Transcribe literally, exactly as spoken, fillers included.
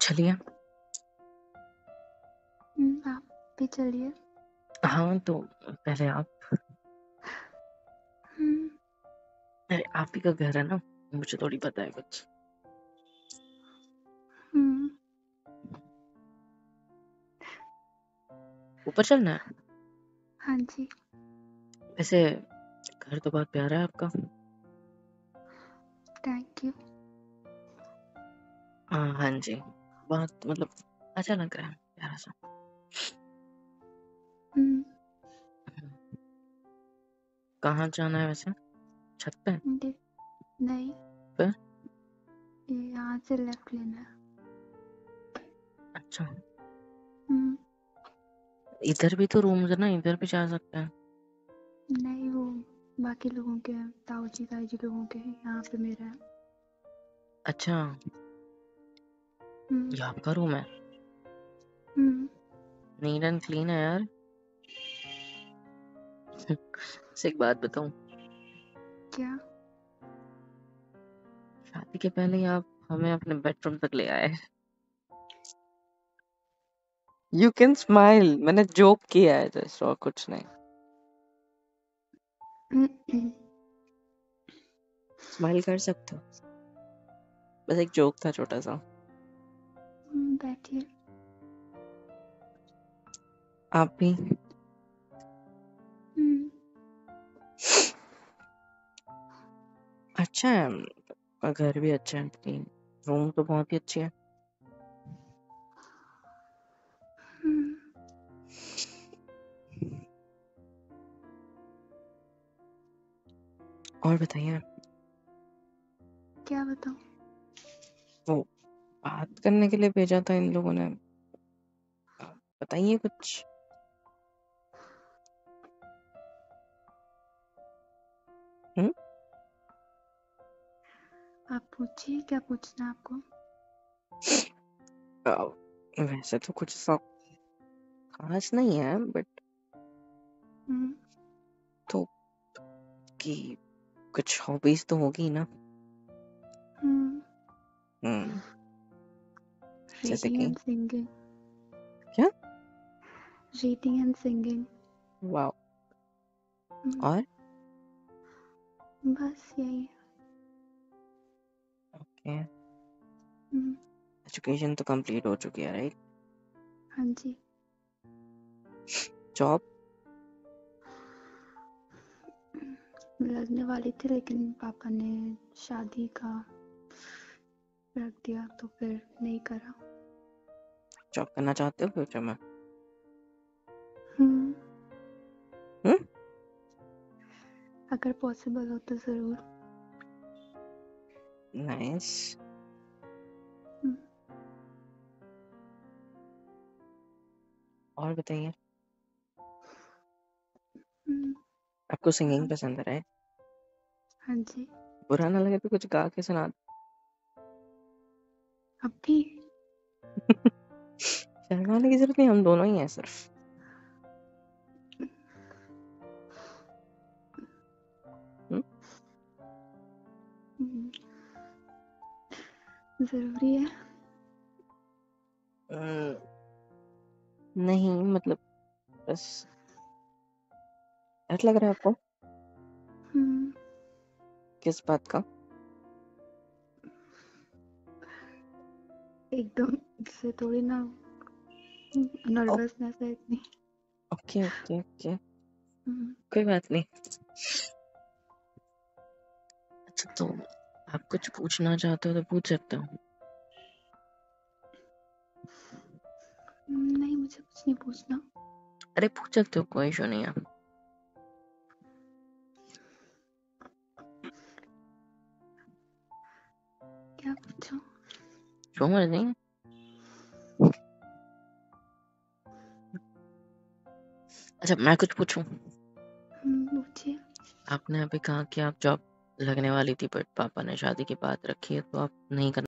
चलिए। हम्म, आप भी चलिए। हाँ तो पहले आप, हम्म, अरे आप ही का घर है ना, मुझे थोड़ी पता है कुछ। हम्म, ऊपर चलना है? हाँ जी। वैसे घर तो बहुत प्यारा है आपका। Thank you. हाँ हाँ जी, बहुत मतलब अच्छा लग रहा है, प्यारा सा। हम्म, कहाँ जाना है वैसे? छत पे? दे- नहीं, फिर? ये यहाँ से लेफ्ट लेना है। अच्छा, हम्म, इधर भी तो रूम्स है ना, इधर भी जा सकते हैं। नहीं, वो बाकी लोगों के हैं, ताऊ जी ताई जी लोगों के हैं, यहाँ पे मेरा है। अच्छा, हम्म ये आपका रूम है? हम्म, नीट एंड क्लीन है यार। से एक बात बताऊं, क्या? शादी के पहले ही आप हमें अपने बेडरूम तक ले आए। यू कैन स्माइल, मैंने जोक किया है जस्ट, और कुछ नहीं। स्माइल कर सकते हो, बस एक जोक था छोटा सा। हम्म, बैठिए। आप भी हम्म, अच्छा है, आपका घर भी अच्छा है, आपकी रूम तो बहुत ही अच्छी है। हम्म, और बताइए, क्या बताऊँ? वो बात करने के लिए भेजा था इन लोगों ने, आप बताइए कुछ। हम्म, आप पूछिए, क्या पूछना है आपको? अ, वैसे तो कुछ ऐसा खास नहीं है, बट हम्म, तो कि कुछ हॉबीज तो होगी ना। हम्म, हम्म, जैसे रीडिंग कि एंड सिंगिंग। क्या? Reading and singing. वाह, और बस यही। ओके, हम्म, एजुकेशन तो कंप्लीट हो चुकी है, राइट? हाँ जी। जॉब? लगने वाली थी, लेकिन पापा ने शादी का रख दिया, तो फिर नहीं करा। जॉब करना चाहते हो फ्यूचर में? हम्म, हम्म, अगर पॉसिबल हो तो ज़रूर। नाइस। हम्म, और बताइए, हम्म, आपको सिंगिंग हाँ पसंद है, राइट? हाँ जी। बुरा ना लगे तो कुछ गा के सुना। अब भी शर्माने की जरूरत नहीं, हम दोनों ही हैं सिर्फ। हम्म, हम्म, ज़रूरी है। अम्म, नहीं मतलब बस डर लग रहा है आपको? हम्म, किस बात का? एकदम से थोड़ी ना, ओ- नर्वसनेस है इतनी। ओके ओके ओके, हम्म, कोई बात नहीं। अच्छा, तो आप कुछ पूछना चाहते हो तो पूछ सकते हो। नहीं, मुझे कुछ नहीं पूछना। अरे पूछ सकते हो, कोई इशू नहीं है। क्या पूछूं? जो मर्जी। अच्छा, मैं कुछ पूछूं? हम्म, पूछिए। आपने अभी कहा कि आप जॉब लगने वाली थी, बट पापा ने शादी की बात रखी है, तो आप नहीं करना